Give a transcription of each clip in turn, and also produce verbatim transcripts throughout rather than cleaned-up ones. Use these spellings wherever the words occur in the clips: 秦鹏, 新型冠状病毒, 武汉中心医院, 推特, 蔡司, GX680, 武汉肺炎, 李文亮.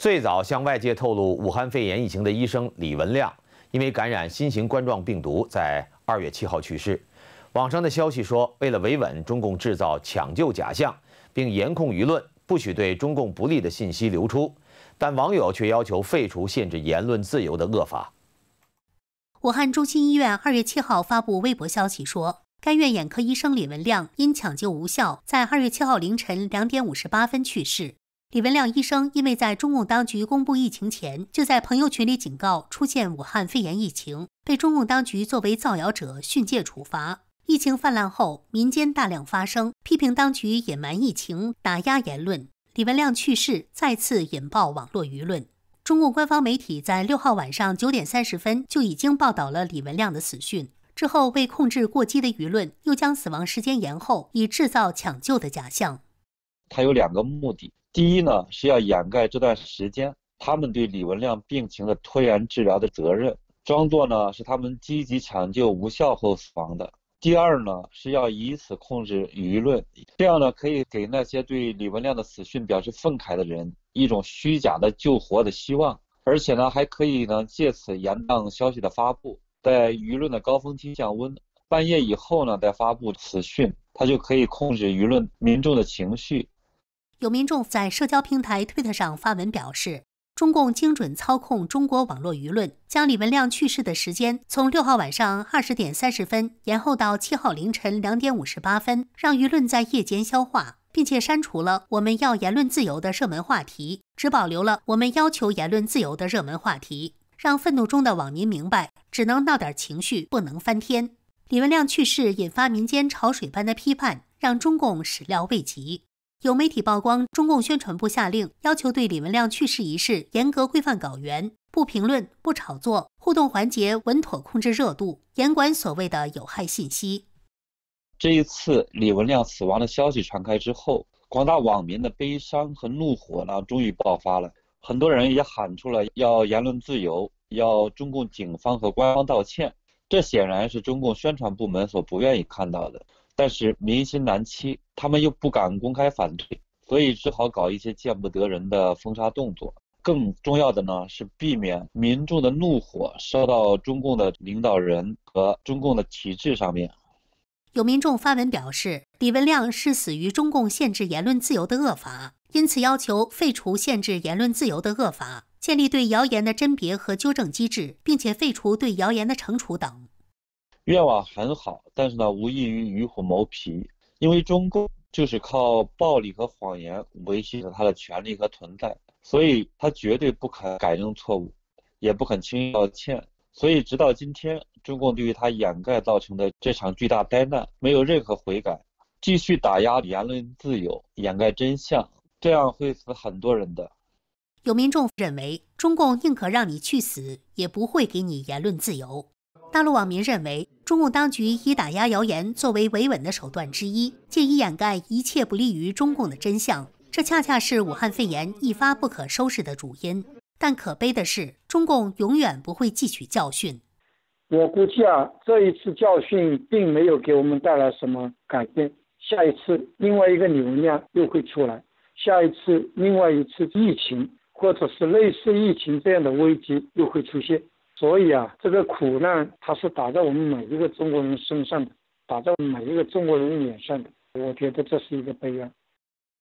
最早向外界透露武汉肺炎疫情的医生李文亮，因为感染新型冠状病毒，在二月七号去世。网上的消息说，为了维稳，中共制造抢救假象，并严控舆论，不许对中共不利的信息流出。但网友却要求废除限制言论自由的恶法。武汉中心医院二月七号发布微博消息说，该院眼科医生李文亮因抢救无效，在二月七号凌晨两点五十八分去世。李文亮医生因为在中共当局公布疫情前，就在朋友群里警告出现武汉肺炎疫情，被中共当局作为造谣者训诫处罚。疫情泛滥后，民间大量发声，批评当局隐瞒疫情，打压言论。李文亮去世再次引爆网络舆论。中共官方媒体在六号晚上九点三十分就已经报道了李文亮的死讯，之后为控制过激的舆论，又将死亡时间延后，以制造抢救的假象。他有两个目的。第一呢，是要掩盖这段时间他们对李文亮病情的拖延治疗的责任，装作呢是他们积极抢救无效后死亡的。第二呢，是要以此控制舆论，这样呢可以给那些对李文亮的死讯表示愤慨的人一种虚假的救活的希望，而且呢还可以呢借此延宕消息的发布，在舆论的高峰期降温，半夜以后呢再发布死讯，它就可以控制舆论民众的情绪。有民众在社交平台推特上发文表示，中共精准操控中国网络舆论，将李文亮去世的时间从六号晚上二十点三十分延后到七号凌晨两点五十八分，让舆论在夜间消化，并且删除了我们要言论自由的热门话题，只保留了我们要求言论自由的热门话题，让愤怒中的网民明白，只能闹点情绪，不能翻天。李文亮去世引发民间潮水般的批判，让中共始料未及。有媒体曝光，中共宣传部下令要求对李文亮去世一事严格规范稿源，不评论、不炒作，互动环节稳妥控制热度，严管所谓的有害信息。这一次李文亮死亡的消息传开之后，广大网民的悲伤和怒火呢，终于爆发了。很多人也喊出了要言论自由，要中共警方和官方道歉。这显然是中共宣传部门所不愿意看到的。但是民心难欺，他们又不敢公开反对，所以只好搞一些见不得人的封杀动作。更重要的呢，是避免民众的怒火烧到中共的领导人和中共的体制上面。有民众发文表示，李文亮是死于中共限制言论自由的恶法，因此要求废除限制言论自由的恶法，建立对谣言的甄别和纠正机制，并且废除对谣言的惩处等。愿望很好，但是呢，无异于与虎谋皮。因为中共就是靠暴力和谎言维系着他的权利和存在，所以他绝对不肯改正错误，也不肯轻易道歉。所以直到今天，中共对于他掩盖造成的这场巨大灾难没有任何悔改，继续打压言论自由，掩盖真相，这样会死很多人的。有民众认为，中共宁可让你去死，也不会给你言论自由。大陆网民认为，中共当局以打压谣言作为维稳的手段之一，借以掩盖一切不利于中共的真相，这恰恰是武汉肺炎一发不可收拾的主因。但可悲的是，中共永远不会汲取教训。我估计啊，这一次教训并没有给我们带来什么改变，下一次另外一个李文亮又会出来，下一次另外一次疫情或者是类似疫情这样的危机又会出现。所以啊，这个苦难它是打在我们每一个中国人身上的，打在每一个中国人脸上的，我觉得这是一个悲哀。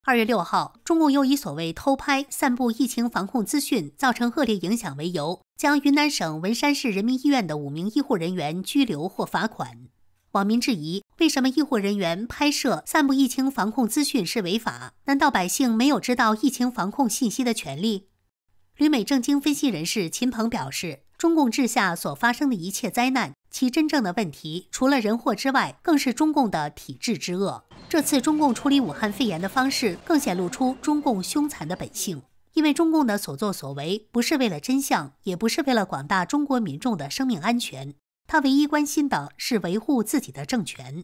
二月六号，中共又以所谓偷拍、散布疫情防控资讯造成恶劣影响为由，将云南省文山市人民医院的五名医护人员拘留或罚款。网民质疑，为什么医护人员拍摄、散布疫情防控资讯是违法？难道百姓没有知道疫情防控信息的权利？旅美政经分析人士秦鹏表示，中共治下所发生的一切灾难，其真正的问题除了人祸之外，更是中共的体制之恶。这次中共处理武汉肺炎的方式，更显露出中共凶残的本性。因为中共的所作所为，不是为了真相，也不是为了广大中国民众的生命安全，他唯一关心的是维护自己的政权。